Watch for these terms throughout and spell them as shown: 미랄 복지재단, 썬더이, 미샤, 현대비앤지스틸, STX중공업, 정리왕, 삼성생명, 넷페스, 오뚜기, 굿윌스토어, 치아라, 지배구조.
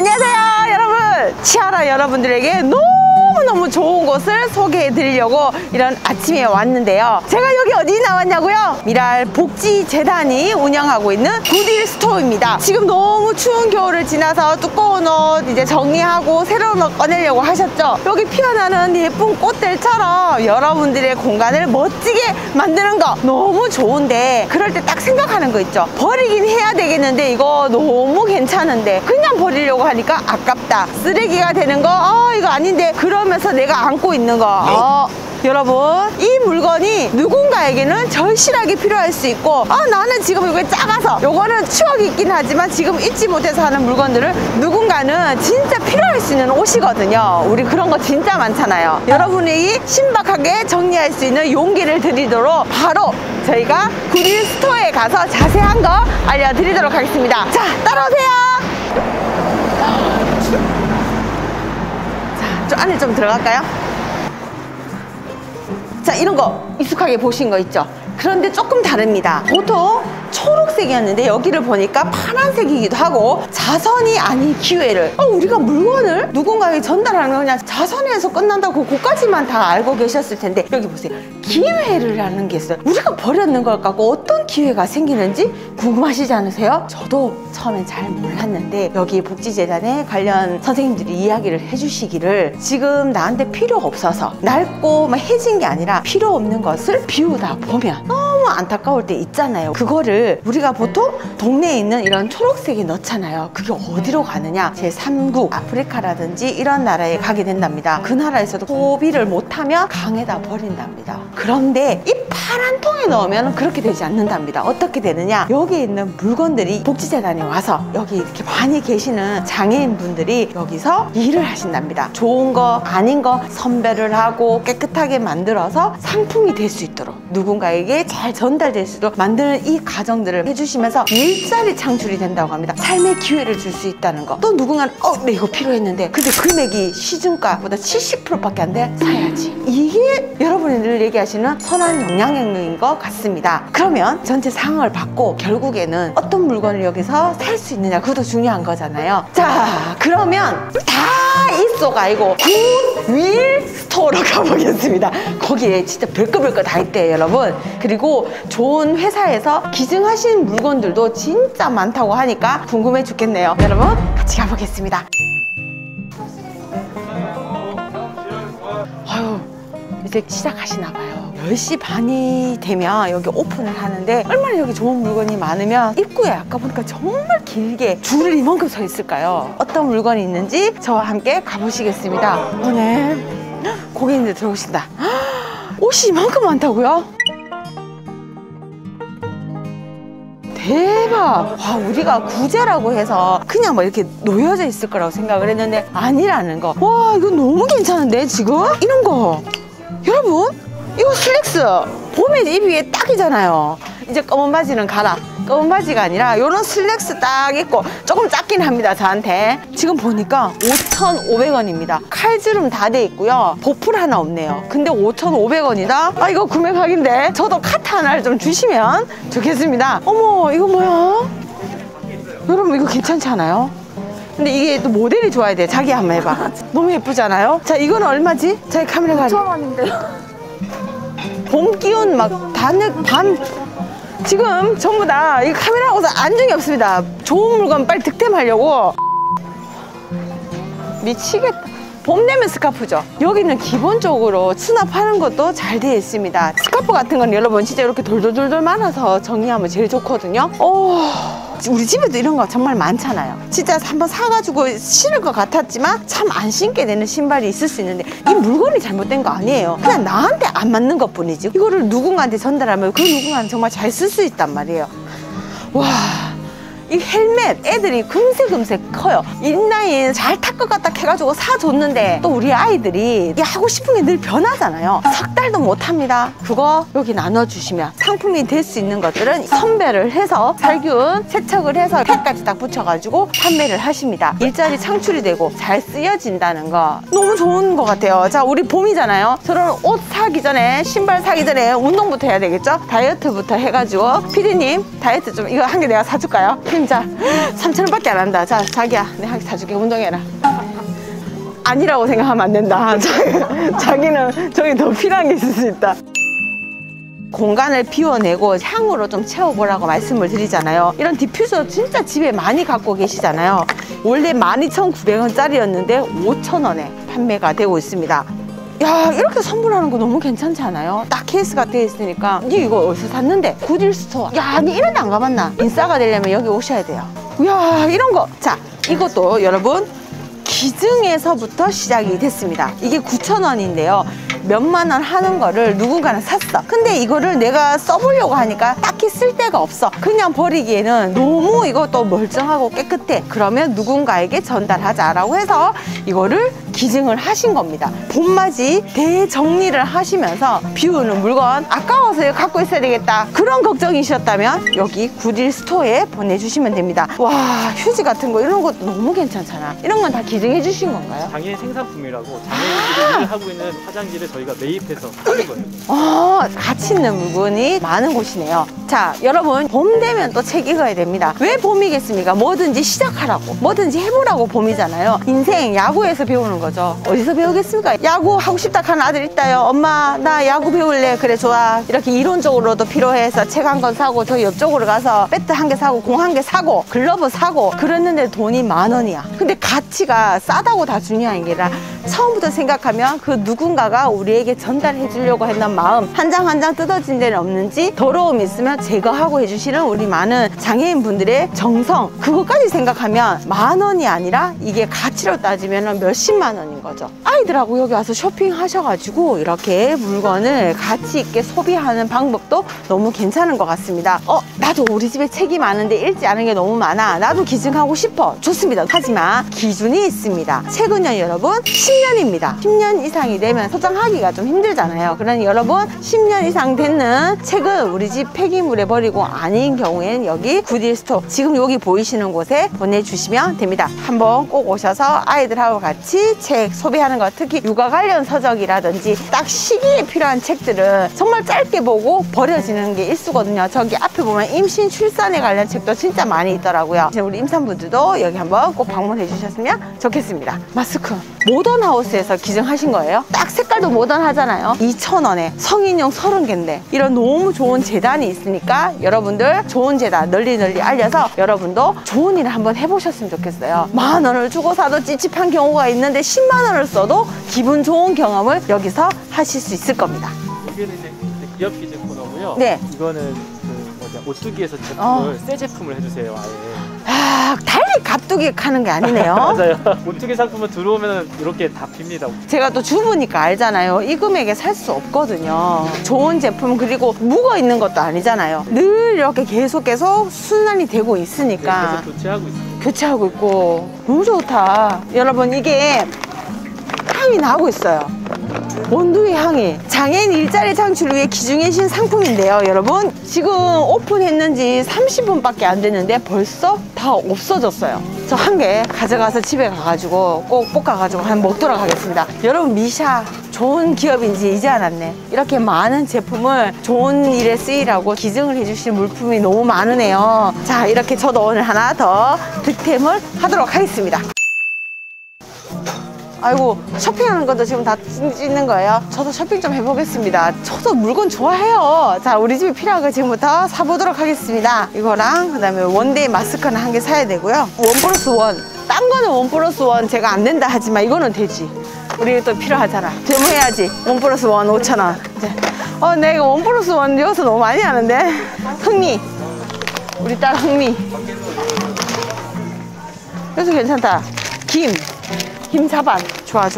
안녕하세요 여러분, 치아라 여러분들에게 너무너무 좋은 곳을 소개해 드리려고 이런 아침에 왔는데요. 제가 여기 어디 나왔냐고요? 미랄 복지재단이 운영하고 있는 굿윌스토어입니다. 지금 너무 추운 겨울을 지나서 두꺼운 옷 이제 정리하고 새로운 옷 꺼내려고 하셨죠? 여기 피어나는 예쁜 꽃들처럼 여러분들의 공간을 멋지게 만드는 거 너무 좋은데, 그럴 때 딱 생각하는 거 있죠? 버리긴 해야 되겠는데 이거 너무 괜찮은데 그냥 버리려고 하니까 아깝다, 쓰레기가 되는 거 이거 아닌데 그러면서 내가 안고 있는 거 여러분, 이 물건이 누군가에게는 절실하게 필요할 수 있고, 나는 지금 이게 작아서, 요거는 추억이 있긴 하지만 지금 잊지 못해서 하는 물건들을 누군가는 진짜 필요할 수 있는 옷이거든요. 우리 그런 거 진짜 많잖아요. 여러분이 신박하게 정리할 수 있는 용기를 드리도록 바로 저희가 굿윌스토어에 가서 자세한 거 알려드리도록 하겠습니다. 자, 따라오세요. 자, 저 안에 좀 들어갈까요? 자, 이런 거 익숙하게 보신 거 있죠? 그런데 조금 다릅니다. 보통 초록색이었는데 여기를 보니까 파란색이기도 하고, 자선이 아닌 기회를, 우리가 물건을 누군가에게 전달하는 건 그냥 자선에서 끝난다고 그것까지만 다 알고 계셨을 텐데, 여기 보세요. 기회라는 게 있어요. 우리가 버렸는 걸 갖고 어떤 기회가 생기는지 궁금하시지 않으세요? 저도 처음엔 잘 몰랐는데 여기 복지재단에 관련 선생님들이 이야기를 해주시기를, 지금 나한테 필요 없어서 낡고 막 해진 게 아니라 필요 없는 것을 비우다 보면 너무 안타까울 때 있잖아요. 그거를 우리가 보통 동네에 있는 이런 초록색에 넣잖아요. 그게 어디로 가느냐, 제3국 아프리카라든지 이런 나라에 가게 된답니다. 그 나라에서도 소비를 못하면 강에다 버린답니다. 그런데 이 파란 통에 넣으면 그렇게 되지 않는답니다. 어떻게 되느냐, 여기에 있는 물건들이 복지재단에 와서 여기 이렇게 많이 계시는 장애인분들이 여기서 일을 하신답니다. 좋은 거 아닌 거 선별을 하고 깨끗하게 만들어서 상품이 될 수 있도록, 누군가에게 잘 전달될 수 있도록 만드는 이 가정 들을 해주시면서 일자리 창출이 된다고 합니다. 삶의 기회를 줄 수 있다는 거. 또 누군가는 내 이거 필요했는데 근데 금액이 시중가보다 70%밖에 안 돼, 사야지. 이게 여러분이 늘 얘기하시는 선한 영향력인 것 같습니다. 그러면 전체 상황을 받고 결국에는 어떤 물건을 여기서 살 수 있느냐, 그것도 중요한 거잖아요. 자, 그러면 다 있어가 아니고 굿윌스토어로 가보겠습니다. 거기에 진짜 별거 다 있대요, 여러분. 그리고 좋은 회사에서 기증하신 물건들도 진짜 많다고 하니까 궁금해 죽겠네요. 여러분, 같이 가보겠습니다. 아유, 이제 시작하시나 봐요. 10시 반이 되면 여기 오픈을 하는데, 얼마나 여기 좋은 물건이 많으면 입구에 아까 보니까 정말 길게 줄을 이만큼 서 있을까요? 어떤 물건이 있는지 저와 함께 가보시겠습니다. 오늘 고객님들 들어오신다. 옷이 이만큼 많다고요? 대박! 와, 우리가 구제라고 해서 그냥 막 이렇게 놓여져 있을 거라고 생각을 했는데 아니라는 거. 와, 이거 너무 괜찮은데 지금? 이런 거 여러분, 이거 슬랙스 봄에 입기에 딱이잖아요. 이제 검은 바지는 가라. 검은 바지가 아니라 이런 슬랙스 딱 입고, 조금 작긴 합니다 저한테. 지금 보니까 5,500원입니다 칼주름 다 돼 있고요, 보풀 하나 없네요. 근데 5,500원이다? 이거 구매 각인데 저도 카트 하나를 좀 주시면 좋겠습니다. 어머, 이거 뭐야? 여러분, 이거 괜찮지 않아요? 근데 이게 또 모델이 좋아야 돼. 자기 한번 해봐. 너무 예쁘잖아요? 자, 이건 얼마지? 자기 카메라 가리. 5,000원인데요 봄 기운 막 밤 지금 전부 다 이 카메라하고서 안중이 없습니다. 좋은 물건 빨리 득템하려고. 미치겠다. 봄 되면 스카프죠. 여기는 기본적으로 수납하는 것도 잘 되어 있습니다. 스카프 같은 건 여러분 진짜 이렇게 돌돌돌돌 많아서 정리하면 제일 좋거든요. 우리 집에도 이런 거 정말 많잖아요. 진짜 한번 사가지고 신을 것 같았지만 참 안 신게 되는 신발이 있을 수 있는데, 이 물건이 잘못된 거 아니에요. 그냥 나한테 안 맞는 것 뿐이지, 이거를 누군가한테 전달하면 그 누군가는 정말 잘 쓸 수 있단 말이에요. 와, 이 헬멧 애들이 금세 커요. 인라인 잘 탈 것 같다 해가지고 사줬는데, 또 우리 아이들이 하고 싶은 게 늘 변하잖아요. 석 달도 못합니다. 그거 여기 나눠주시면 상품이 될 수 있는 것들은 선별을 해서 살균 세척을 해서 팩까지 딱 붙여가지고 판매를 하십니다. 일자리 창출이 되고 잘 쓰여진다는 거 너무 좋은 것 같아요. 자, 우리 봄이잖아요. 저런 옷 사기 전에, 신발 사기 전에 운동부터 해야 되겠죠? 다이어트부터 해가지고. 피디님, 다이어트 좀 이거 한 개 내가 사줄까요? 사장님 자 3,000원밖에 안 한다. 자 자기야 내가 한 개 사줄게. 운동해라. 아니라고 생각하면 안 된다. 자기는 저기 더 필요한 게 있을 수 있다. 공간을 비워내고 향으로 좀 채워보라고 말씀을 드리잖아요. 이런 디퓨저 진짜 집에 많이 갖고 계시잖아요. 원래 12,900원짜리였는데 5,000원에 판매가 되고 있습니다. 야, 이렇게 선물하는 거 너무 괜찮지 않아요? 딱 케이스가 돼 있으니까 이거 어디서 샀는데? 굿윌스토어. 야, 아니 이런 데 안 가봤나? 인싸가 되려면 여기 오셔야 돼요. 야, 이런 거. 자, 이것도 여러분 기증에서부터 시작이 됐습니다. 이게 9,000원인데요. 몇만 원 하는 거를 누군가는 샀어. 근데 이거를 내가 써보려고 하니까 딱히 쓸 데가 없어. 그냥 버리기에는 너무 이것도 멀쩡하고 깨끗해. 그러면 누군가에게 전달하자라고 해서 이거를 기증을 하신 겁니다. 봄맞이 대정리를 하시면서 비우는 물건 아까워서 갖고 있어야 되겠다 그런 걱정이셨다면 여기 굿윌스토어에 보내주시면 됩니다. 와, 휴지 같은 거 이런 것도 너무 괜찮잖아. 이런 건 다 기증해 주신 건가요? 장애인 생산품이라고 장애인들이 일을 하고 있는 화장지를 저희가 매입해서 하는 거예요. 가치 있는 물건이 많은 곳이네요. 자, 여러분 봄 되면 또 책 읽어야 됩니다. 왜 봄이겠습니까? 뭐든지 시작하라고 뭐든지 해보라고 봄이잖아요. 인생 야구에서 배우는 거죠. 어디서 배우겠습니까? 야구 하고 싶다 하는 아들 있다요. 엄마 나 야구 배울래. 그래 좋아. 이렇게 이론적으로도 필요해서 책 한 권 사고 저 옆쪽으로 가서 배트 한 개 사고 공 한 개 사고 글러브 사고 그랬는데 돈이 10,000원이야. 근데 가치가 싸다고 다 중요한 게 아니라 처음부터 생각하면 그 누군가가 우리에게 전달해 주려고 했던 마음 한 장 한 장 뜯어진 데는 없는지 더러움 있으면 제거하고 해주시는 우리 많은 장애인 분들의 정성 그것까지 생각하면 10,000원이 아니라 이게 가치로 따지면 몇십만 원인 거죠. 아이들하고 여기 와서 쇼핑하셔가지고 이렇게 물건을 가치 있게 소비하는 방법도 너무 괜찮은 것 같습니다. 나도 우리 집에 책이 많은데 읽지 않은 게 너무 많아. 나도 기증하고 싶어. 좋습니다. 하지만 기준이 있습니다. 최근요 여러분 10년입니다. 10년 이상이 되면 소장하기가 좀 힘들잖아요. 그러니 여러분 10년 이상 되는 책은 우리 집 폐기물에 버리고 아닌 경우에는 여기 굿윌스토어 지금 여기 보이시는 곳에 보내주시면 됩니다. 한번 꼭 오셔서 아이들하고 같이 책 소비하는 것 특히 육아 관련 서적이라든지 딱 시기에 필요한 책들은 정말 짧게 보고 버려지는 게 일수거든요. 저기 앞에 보면 임신 출산에 관련 책도 진짜 많이 있더라고요. 우리 임산부들도 여기 한번 꼭 방문해 주셨으면 좋겠습니다. 마스크 모던 하우스에서 기증하신 거예요? 딱 색깔도 모던하잖아요. 2,000원에 성인용 30개인데 이런 너무 좋은 재단이 있으니까 여러분들 좋은 재단 널리 알려서 여러분도 좋은 일을 한번 해보셨으면 좋겠어요. 10,000원을 주고 사도 찝찝한 경우가 있는데 100,000원을 써도 기분 좋은 경험을 여기서 하실 수 있을 겁니다. 여기는 이제 기업 기증 코너고요. 네. 이거는 오뚜기에서 제품을 새 제품을 해주세요. 아예. 아, 달리 갑두기 하는 게 아니네요. 맞아요. 오뚜기 상품은 들어오면 이렇게 다 빕니다. 제가 또 주부니까 알잖아요. 이 금액에 살 수 없거든요. 좋은 제품 그리고 묵어 있는 것도 아니잖아요. 늘 이렇게 계속 순환이 되고 있으니까. 네, 계속 교체하고 있어요. 교체하고 있고 너무 좋다. 여러분 이게 향이 나고 있어요. 원두의 향이. 장애인 일자리 창출 위해 기증해신 상품인데요. 여러분 지금 오픈했는지 30분밖에 안 됐는데 벌써 다 없어졌어요. 저 한 개 가져가서 집에 가가지고 꼭 볶아가지고 한 먹도록 하겠습니다. 여러분 미샤 좋은 기업인지 이제 알았네. 이렇게 많은 제품을 좋은 일에 쓰이라고 기증을 해주신 물품이 너무 많으네요. 자 이렇게 저도 오늘 하나 더 득템을 하도록 하겠습니다. 아이고 쇼핑하는 것도 지금 다 찍는 거예요. 저도 쇼핑 좀 해보겠습니다. 저도 물건 좋아해요. 자 우리 집에 필요한 거 지금부터 사보도록 하겠습니다. 이거랑 그 다음에 원데이 마스크는 한 개 사야 되고요. 1+1 딴 거는 1+1 제가 안 된다 하지만 이거는 되지. 우리 또 필요하잖아. 데모해야지. 1+1 5,000원. 내가 이거 1+1 여기서 너무 많이 하는데. 흥미 우리 딸 흥미 여기서 괜찮다. 김 자반 좋아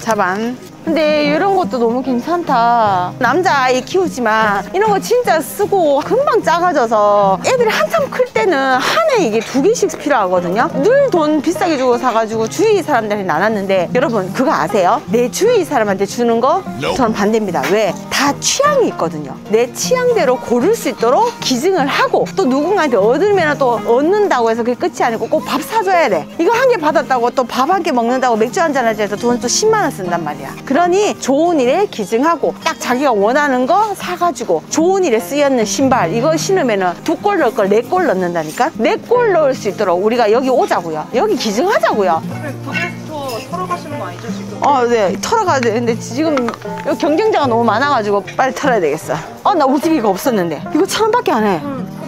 자반. 근데 이런 것도 너무 괜찮다. 남자아이 키우지만 이런 거 진짜 쓰고 금방 작아져서 애들이 한참 클 때는 한 해 이게 2개씩 필요하거든요. 늘 돈 비싸게 주고 사가지고 주위 사람들이 나눴는데 여러분 그거 아세요? 내 주위 사람한테 주는 거 저는 반대입니다. 왜? 다 취향이 있거든요. 내 취향대로 고를 수 있도록 기증을 하고 또 누군가한테 얻으면 또 얻는다고 해서 그게 끝이 아니고 꼭 밥 사줘야 돼. 이거 한 개 받았다고 또 밥 한 개 먹는다고 맥주 한 잔 하지 해서 돈 또 100,000원 쓴단 말이야. 그런 그러니 좋은 일에 기증하고 딱 자기가 원하는 거 사가지고 좋은 일에 쓰였는 신발 이거 신으면은 2골 넣을 걸 4골 넣는다니까. 4골 넣을 수 있도록 우리가 여기 오자고요. 여기 기증하자고요. 굿윌스토어 털어 가시는 거 아니죠 지금? 네, 털어 가야 되는데 지금 여기 경쟁자가 너무 많아가지고 빨리 털어야 되겠어. 나 우리 집에 이거 없었는데 이거 1,000원밖에 안 해.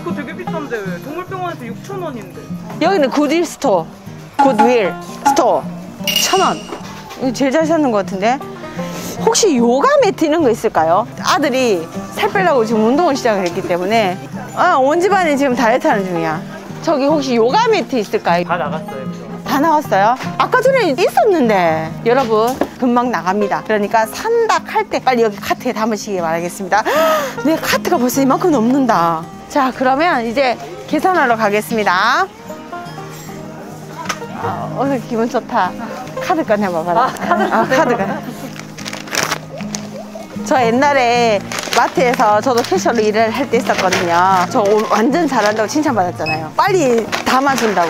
그거 되게 비싼데 왜? 동물병원에서 6,000원인데. 여기는 굿윌스토어, 굿윌스토어 1,000원. 이거 제일 잘 사는 것 같은데. 혹시 요가 매트 이런 거 있을까요? 아들이 살 빼려고 지금 운동을 시작을 했기 때문에 온 집안이 지금 다이어트 하는 중이야. 저기 혹시 요가 매트 있을까요? 다 나갔어요. 다 나왔어요? 아까 전에 있었는데. 여러분 금방 나갑니다. 그러니까 산다 할 때 빨리 여기 카트에 담으시기 바라겠습니다. 내 카트가 벌써 이만큼 넘는다. 자, 그러면 이제 계산하러 가겠습니다. 오늘 기분 좋다. 카드 꺼내봐 봐라. 카드 꺼내. 저 옛날에 마트에서 저도 캐셔로 일을 할 때 있었거든요. 저 완전 잘한다고 칭찬받았잖아요. 빨리 담아준다고.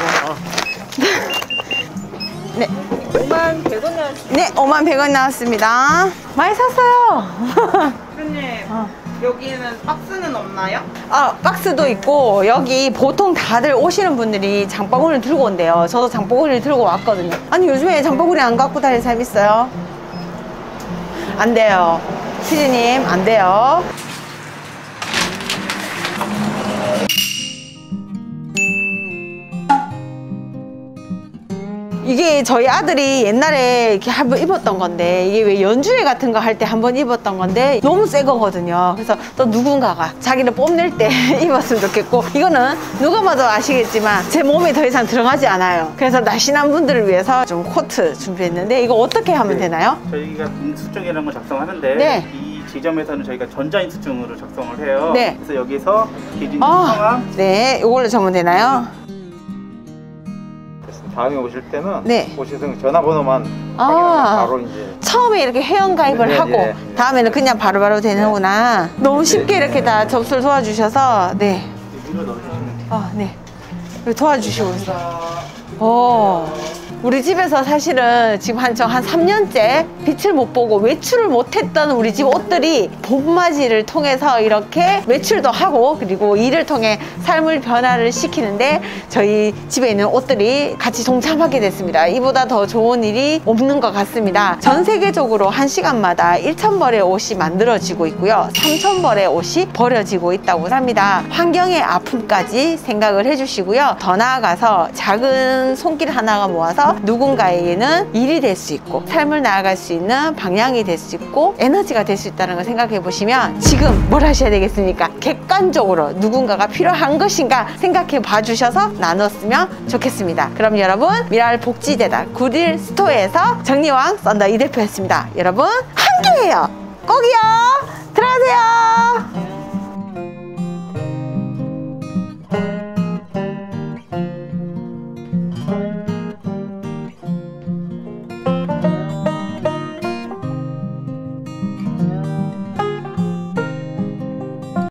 네. 5만 100원 나왔습니다. 네, 5만 100원 나왔습니다. 많이 샀어요. 선생님, 여기에는 박스는 없나요? 박스도 있고 여기 보통 다들 오시는 분들이 장바구니를 들고 온대요. 저도 장바구니를 들고 왔거든요. 아니, 요즘에 장바구니 안 갖고 다니는 사람 있어요? 안 돼요. 피디님, 안 돼요. 이게 저희 아들이 옛날에 이렇게 한번 입었던 건데 이게 왜 연주회 같은 거 할 때 한번 입었던 건데 너무 새 거거든요. 그래서 또 누군가가 자기를 뽐낼 때 입었으면 좋겠고, 이거는 누가 봐도 아시겠지만 제 몸에 더 이상 들어가지 않아요. 그래서 날씬한 분들을 위해서 좀 코트 준비했는데 이거 어떻게 하면 되나요? 저희가 인수증이라는 걸 작성하는데 이 지점에서는 저희가 전자인수증으로 작성을 해요. 그래서 여기서 기준 성함 이걸로 적으면 되나요? 다음에 오실 때는 오시든 전화번호만 바로 이제 처음에 이렇게 회원가입을 하고 다음에는 그냥 바로바로 되는구나. 너무 쉽게 이렇게 다 접수를 도와주셔서 위로 넣어주시면 돼요. 이렇게 도와주시고 있어요. 우리 집에서 사실은 지금 한 3년째 빛을 못 보고 외출을 못 했던 우리 집 옷들이 봄맞이를 통해서 이렇게 외출도 하고 그리고 일을 통해 삶을 변화를 시키는데 저희 집에 있는 옷들이 같이 동참하게 됐습니다. 이보다 더 좋은 일이 없는 것 같습니다. 전 세계적으로 1시간마다 1,000벌의 옷이 만들어지고 있고요. 3,000벌의 옷이 버려지고 있다고 합니다. 환경의 아픔까지 생각을 해주시고요. 더 나아가서 작은 손길 하나가 모아서 누군가에게는 일이 될 수 있고 삶을 나아갈 수 있는 방향이 될 수 있고 에너지가 될 수 있다는 걸 생각해 보시면 지금 뭘 하셔야 되겠습니까? 객관적으로 누군가가 필요한 것인가 생각해 봐주셔서 나눴으면 좋겠습니다. 그럼 여러분, 미랄 복지재단 굿윌스토어에서 정리왕 썬더 이 대표였습니다. 여러분 함께해요. 꼭이요. 들어가세요.